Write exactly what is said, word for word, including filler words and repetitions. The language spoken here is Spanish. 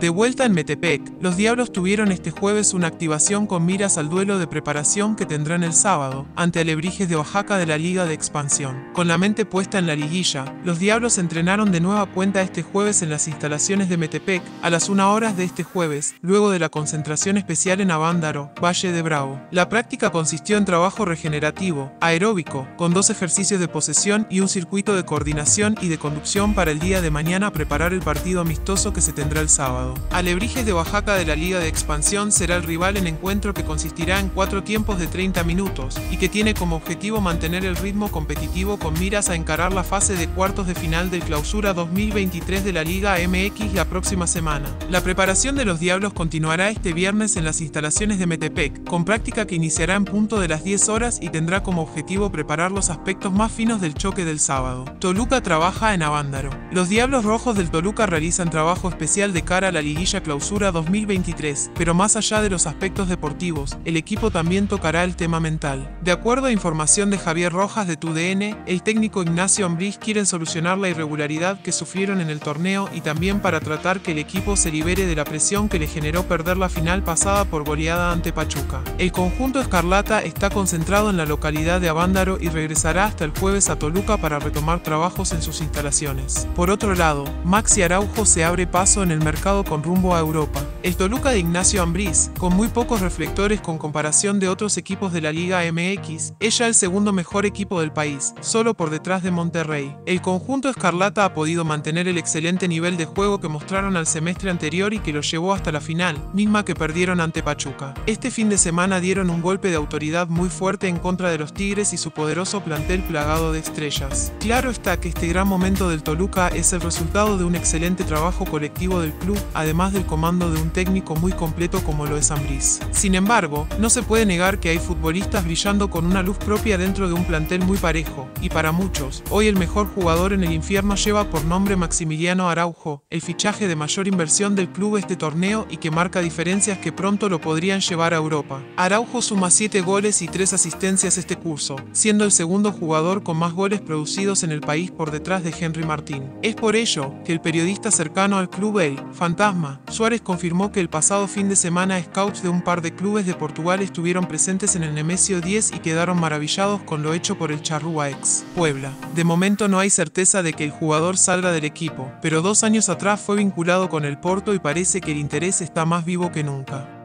De vuelta en Metepec, los Diablos tuvieron este jueves una activación con miras al duelo de preparación que tendrán el sábado, ante Alebrijes de Oaxaca de la Liga de Expansión. Con la mente puesta en la liguilla, los Diablos entrenaron de nueva cuenta este jueves en las instalaciones de Metepec, a las una horas de este jueves, luego de la concentración especial en Avándaro, Valle de Bravo. La práctica consistió en trabajo regenerativo, aeróbico, con dos ejercicios de posesión y un circuito de coordinación y de conducción para el día de mañana a preparar el partido amistoso que se tendrá el sábado. Alebrijes de Oaxaca de la Liga de Expansión será el rival en encuentro que consistirá en cuatro tiempos de treinta minutos y que tiene como objetivo mantener el ritmo competitivo con miras a encarar la fase de cuartos de final del Clausura dos mil veintitrés de la Liga M X la próxima semana. La preparación de los Diablos continuará este viernes en las instalaciones de Metepec, con práctica que iniciará en punto de las diez horas y tendrá como objetivo preparar los aspectos más finos del choque del sábado. Toluca trabaja en Avándaro. Los Diablos Rojos del Toluca realizan trabajo especial de cara a la Liguilla Clausura dos mil veintitrés, pero más allá de los aspectos deportivos, el equipo también tocará el tema mental. De acuerdo a información de Javier Rojas de T U D N, el técnico Ignacio Ambriz quiere solucionar la irregularidad que sufrieron en el torneo y también para tratar que el equipo se libere de la presión que le generó perder la final pasada por goleada ante Pachuca. El conjunto escarlata está concentrado en la localidad de Avándaro y regresará hasta el jueves a Toluca para retomar trabajos en sus instalaciones. Por otro lado, Maxi Araujo se abre paso en el mercado con rumbo a Europa. El Toluca de Ignacio Ambriz, con muy pocos reflectores con comparación de otros equipos de la Liga M X, es ya el segundo mejor equipo del país, solo por detrás de Monterrey. El conjunto escarlata ha podido mantener el excelente nivel de juego que mostraron al semestre anterior y que lo llevó hasta la final, misma que perdieron ante Pachuca. Este fin de semana dieron un golpe de autoridad muy fuerte en contra de los Tigres y su poderoso plantel plagado de estrellas. Claro está que este gran momento del Toluca es el resultado de un excelente trabajo colectivo del club, además del comando de un técnico muy completo como lo es Ambriz. Sin embargo, no se puede negar que hay futbolistas brillando con una luz propia dentro de un plantel muy parejo, y para muchos, hoy el mejor jugador en el infierno lleva por nombre Maximiliano Araújo, el fichaje de mayor inversión del club este torneo y que marca diferencias que pronto lo podrían llevar a Europa. Araujo suma siete goles y tres asistencias este curso, siendo el segundo jugador con más goles producidos en el país por detrás de Henry Martín. Es por ello que el periodista cercano al club, el Fantasma Suárez, confirmó que el pasado fin de semana scouts de un par de clubes de Portugal estuvieron presentes en el Nemesio diez y quedaron maravillados con lo hecho por el Charrúa ex Puebla. De momento no hay certeza de que el jugador salga del equipo, pero dos años atrás fue vinculado con el Porto y parece que el interés está más vivo que nunca.